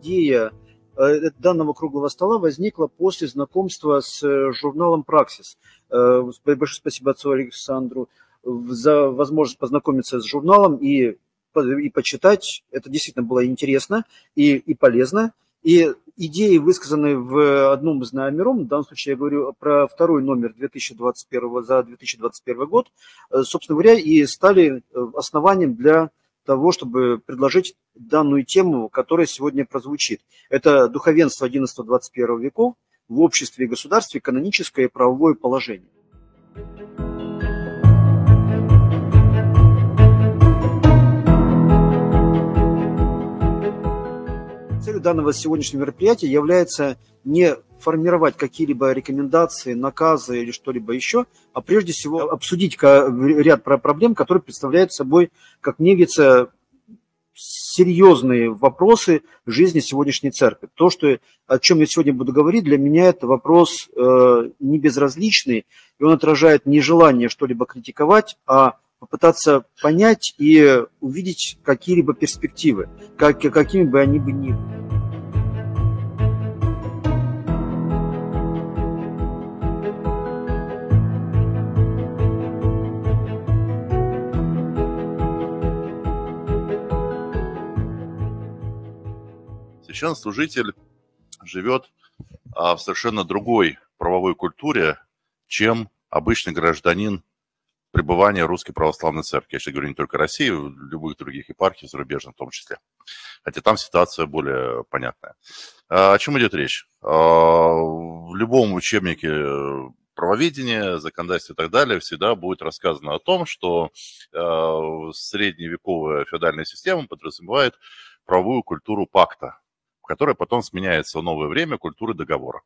идея данного круглого стола возникла после знакомства с журналом «Praxis». Большое спасибо отцу Александру за возможность познакомиться с журналом и почитать. Это действительно было интересно и полезно. И идеи, высказанные в одном из номеров, в данном случае я говорю про второй номер 2021 за 2021 год, собственно говоря, и стали основанием для того, чтобы предложить данную тему, которая сегодня прозвучит. Это духовенство XI-XXI веков в обществе и государстве, каноническое и правовое положение. Целью данного сегодняшнего мероприятия является не формировать какие-либо рекомендации, наказы или что-либо еще, а прежде всего обсудить ряд проблем, которые представляют собой, как мне видится, серьезные вопросы жизни сегодняшней церкви. То, о чем я сегодня буду говорить, для меня это вопрос не безразличный, и он отражает не желание что-либо критиковать, а попытаться понять и увидеть какие-либо перспективы, какими бы они ни были. Священнослужитель живет в совершенно другой правовой культуре, чем обычный гражданин пребывания Русской Православной Церкви. Я сейчас говорю не только России, любых других епархий, зарубежных в том числе. Хотя там ситуация более понятная. О чем идет речь? В любом учебнике правоведения, законодательства и так далее всегда будет рассказано о том, что средневековая феодальная система подразумевает правовую культуру пакта, которая потом сменяется в новое время культурой договора.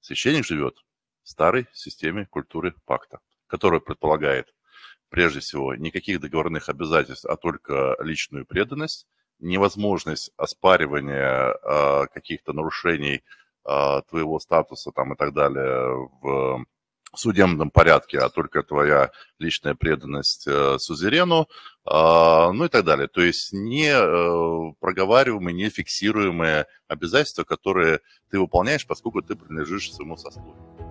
Священник живет в старой системе культуры пакта, которая предполагает, прежде всего, никаких договорных обязательств, а только личную преданность, невозможность оспаривания каких-то нарушений твоего статуса там, и так далее в судебном порядке, а только твоя личная преданность сузерену, ну и так далее. То есть не проговариваемые, не фиксируемые обязательства, которые ты выполняешь, поскольку ты принадлежишь своему сословию.